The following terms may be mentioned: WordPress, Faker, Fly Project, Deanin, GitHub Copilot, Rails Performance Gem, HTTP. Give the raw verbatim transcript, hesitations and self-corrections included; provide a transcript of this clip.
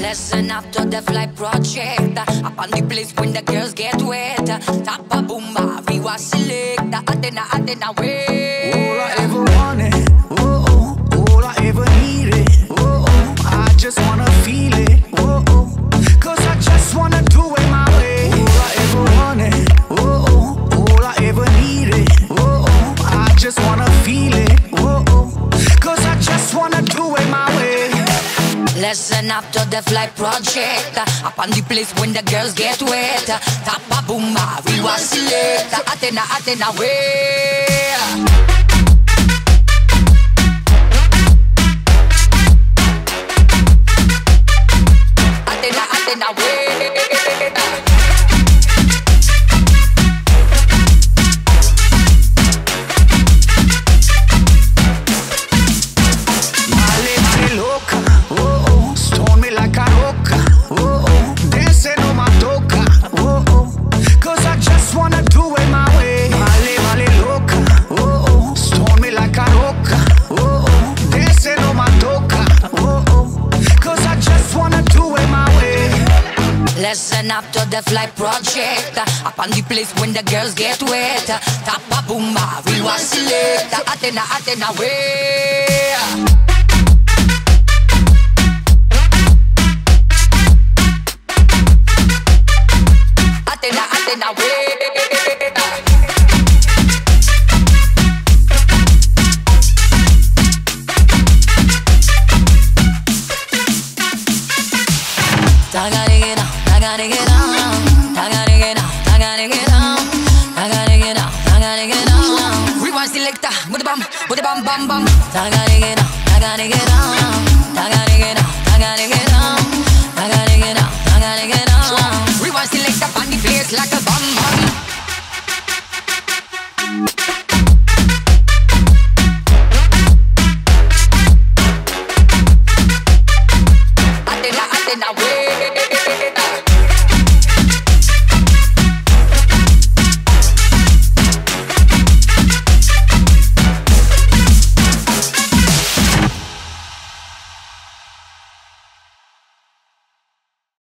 Listen up to the Fly Project. Up on the place when the girls get wet. Tap a boomba, we was select. Adena, adena, wait. All I ever wanted, oh oh. All I ever needed, oh oh. I just wanna feel it, oh oh. 'Cause I just wanna do it my way. All I ever wanted, oh oh. All I ever needed, oh oh. I just wanna feel it, oh oh. 'Cause I just wanna do it my way. Listen up to the Fly Project. Up on the place when the girls get wet. Tap a boomba, we was select. Atena, Atena, way. Listen up to the Fly Project. Up on the place when the girls get wet. Tap a boomba, we was select. Atena, Atena, way. I gotta get down, I gotta get down, I gotta get down, I gotta get down, I gotta get down. Rewind selector, booty bam, booty bam bam bam. I gotta get down, I gotta get down, I gotta get down, I gotta get down, I gotta get down, I gotta get down. Rewind selector, on the place like a bam bam. I did not, I did not wait.